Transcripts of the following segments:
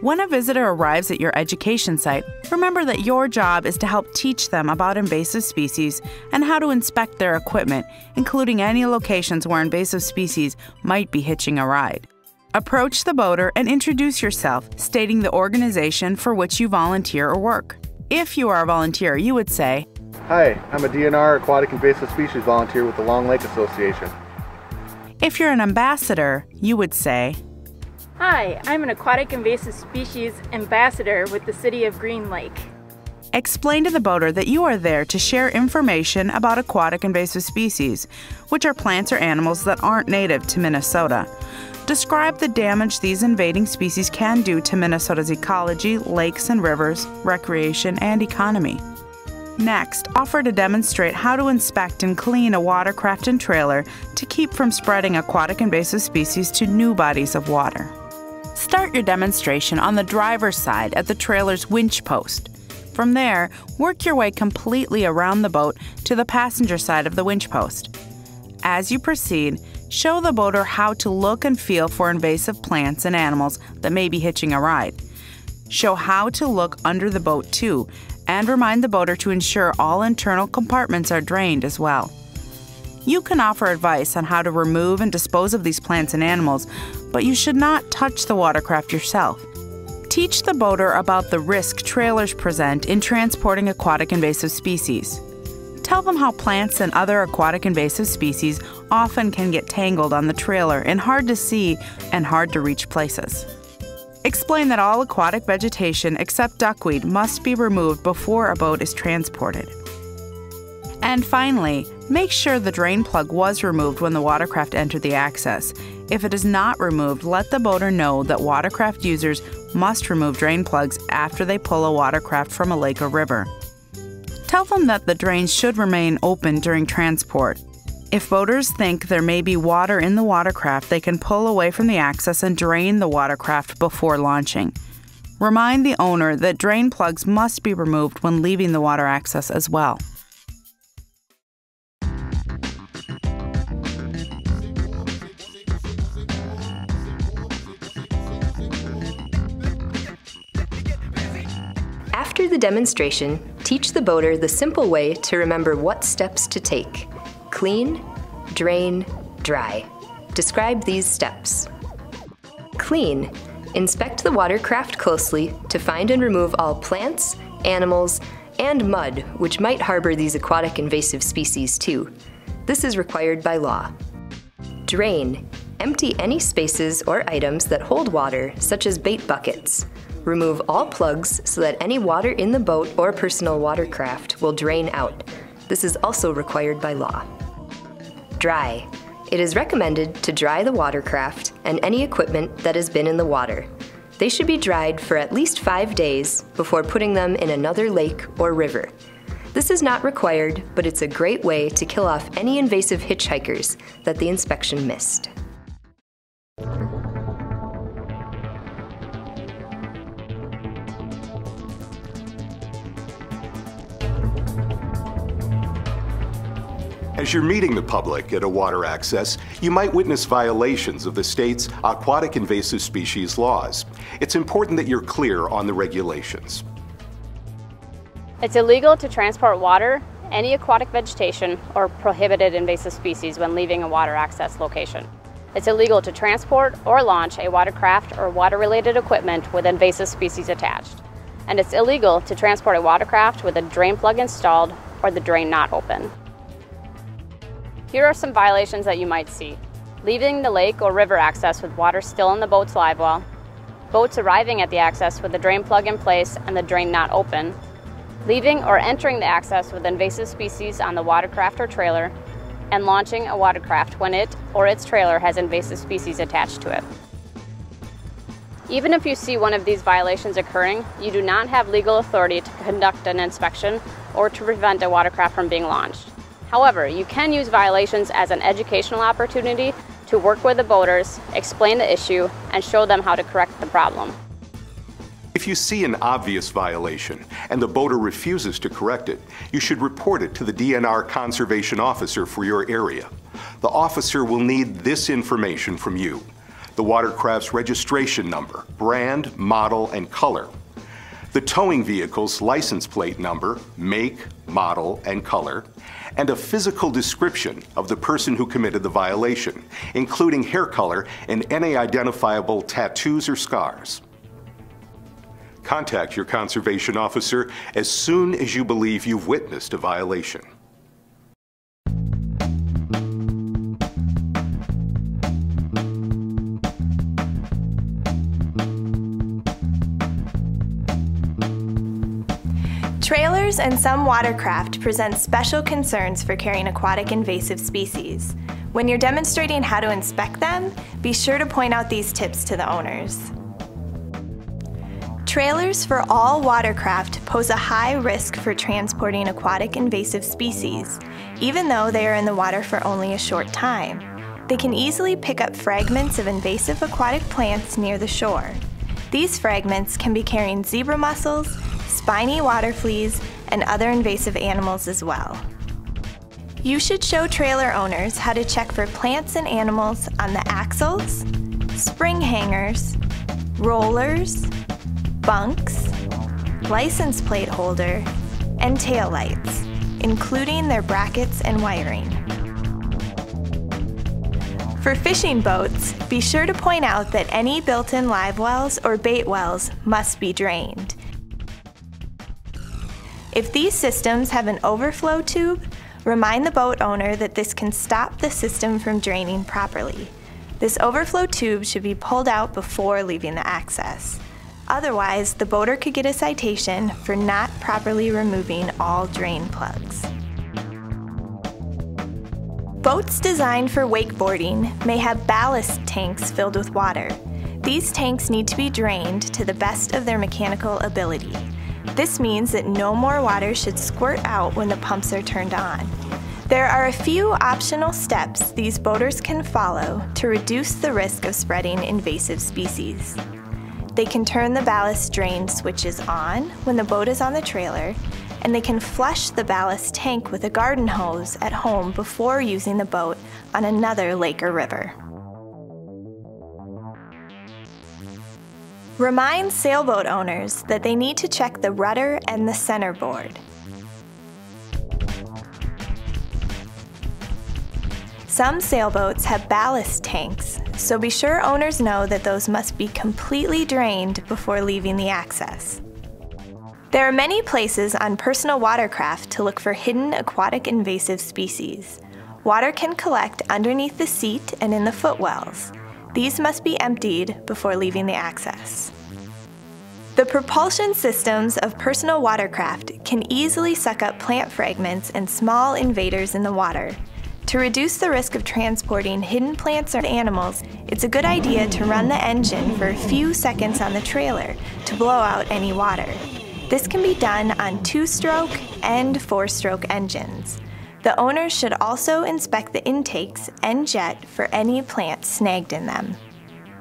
When a visitor arrives at your education site, remember that your job is to help teach them about invasive species and how to inspect their equipment, including any locations where invasive species might be hitching a ride. Approach the boater and introduce yourself, stating the organization for which you volunteer or work. If you are a volunteer, you would say, "Hi, I'm a DNR aquatic invasive species volunteer with the Long Lake Association." If you're an ambassador, you would say, "Hi, I'm an aquatic invasive species ambassador with the City of Green Lake." Explain to the boater that you are there to share information about aquatic invasive species, which are plants or animals that aren't native to Minnesota. Describe the damage these invading species can do to Minnesota's ecology, lakes and rivers, recreation, and economy. Next, offer to demonstrate how to inspect and clean a watercraft and trailer to keep from spreading aquatic invasive species to new bodies of water. Start your demonstration on the driver's side at the trailer's winch post. From there, work your way completely around the boat to the passenger side of the winch post. As you proceed, show the boater how to look and feel for invasive plants and animals that may be hitching a ride. Show how to look under the boat too, and remind the boater to ensure all internal compartments are drained as well. You can offer advice on how to remove and dispose of these plants and animals, but you should not touch the watercraft yourself. Teach the boater about the risk trailers present in transporting aquatic invasive species. Tell them how plants and other aquatic invasive species often can get tangled on the trailer in hard to see and hard to reach places. Explain that all aquatic vegetation except duckweed must be removed before a boat is transported. And finally, make sure the drain plug was removed when the watercraft entered the access. If it is not removed, let the boater know that watercraft users must remove drain plugs after they pull a watercraft from a lake or river. Tell them that the drains should remain open during transport. If boaters think there may be water in the watercraft, they can pull away from the access and drain the watercraft before launching. Remind the owner that drain plugs must be removed when leaving the water access as well. After the demonstration, teach the boater the simple way to remember what steps to take. Clean, drain, dry. Describe these steps. Clean. Inspect the watercraft closely to find and remove all plants, animals, and mud which might harbor these aquatic invasive species too. This is required by law. Drain. Empty any spaces or items that hold water, such as bait buckets. Remove all plugs so that any water in the boat or personal watercraft will drain out. This is also required by law. Dry. It is recommended to dry the watercraft and any equipment that has been in the water. They should be dried for at least 5 days before putting them in another lake or river. This is not required, but it's a great way to kill off any invasive hitchhikers that the inspection missed. As you're meeting the public at a water access, you might witness violations of the state's aquatic invasive species laws. It's important that you're clear on the regulations. It's illegal to transport water, any aquatic vegetation, or prohibited invasive species when leaving a water access location. It's illegal to transport or launch a watercraft or water-related equipment with invasive species attached. And it's illegal to transport a watercraft with a drain plug installed or the drain not open. Here are some violations that you might see. Leaving the lake or river access with water still in the boat's live well, boats arriving at the access with the drain plug in place and the drain not open, leaving or entering the access with invasive species on the watercraft or trailer, and launching a watercraft when it or its trailer has invasive species attached to it. Even if you see one of these violations occurring, you do not have legal authority to conduct an inspection or to prevent a watercraft from being launched. However, you can use violations as an educational opportunity to work with the boaters, explain the issue, and show them how to correct the problem. If you see an obvious violation and the boater refuses to correct it, you should report it to the DNR conservation officer for your area. The officer will need this information from you: the water crab's registration number, brand, model, and color, the towing vehicle's license plate number, make, model, and color, and a physical description of the person who committed the violation, including hair color and any identifiable tattoos or scars. Contact your conservation officer as soon as you believe you've witnessed a violation. Trailers and some watercraft present special concerns for carrying aquatic invasive species. When you're demonstrating how to inspect them, be sure to point out these tips to the owners. Trailers for all watercraft pose a high risk for transporting aquatic invasive species, even though they are in the water for only a short time. They can easily pick up fragments of invasive aquatic plants near the shore. These fragments can be carrying zebra mussels, spiny water fleas, and other invasive animals as well. You should show trailer owners how to check for plants and animals on the axles, spring hangers, rollers, bunks, license plate holder, and taillights, including their brackets and wiring. For fishing boats, be sure to point out that any built-in live wells or bait wells must be drained. If these systems have an overflow tube, remind the boat owner that this can stop the system from draining properly. This overflow tube should be pulled out before leaving the access. Otherwise, the boater could get a citation for not properly removing all drain plugs. Boats designed for wakeboarding may have ballast tanks filled with water. These tanks need to be drained to the best of their mechanical ability. This means that no more water should squirt out when the pumps are turned on. There are a few optional steps these boaters can follow to reduce the risk of spreading invasive species. They can turn the ballast drain switches on when the boat is on the trailer, and they can flush the ballast tank with a garden hose at home before using the boat on another lake or river. Remind sailboat owners that they need to check the rudder and the centerboard. Some sailboats have ballast tanks, so be sure owners know that those must be completely drained before leaving the access. There are many places on personal watercraft to look for hidden aquatic invasive species. Water can collect underneath the seat and in the footwells. These must be emptied before leaving the access. The propulsion systems of personal watercraft can easily suck up plant fragments and small invaders in the water. To reduce the risk of transporting hidden plants or animals, it's a good idea to run the engine for a few seconds on the trailer to blow out any water. This can be done on 2-stroke and 4-stroke engines. The owners should also inspect the intakes and jet for any plants snagged in them.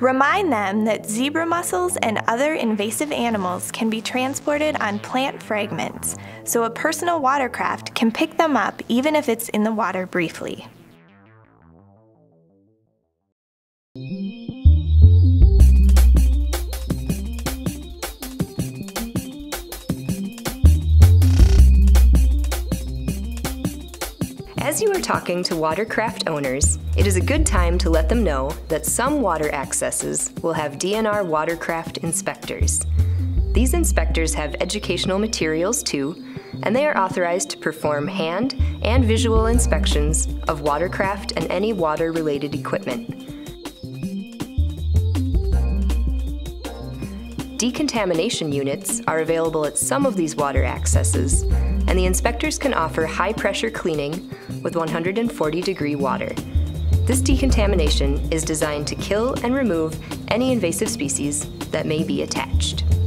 Remind them that zebra mussels and other invasive animals can be transported on plant fragments, so a personal watercraft can pick them up even if it's in the water briefly. As you are talking to watercraft owners, it is a good time to let them know that some water accesses will have DNR watercraft inspectors. These inspectors have educational materials too, and they are authorized to perform hand and visual inspections of watercraft and any water-related equipment. Decontamination units are available at some of these water accesses, and the inspectors can offer high-pressure cleaning with 140-degree water. This decontamination is designed to kill and remove any invasive species that may be attached.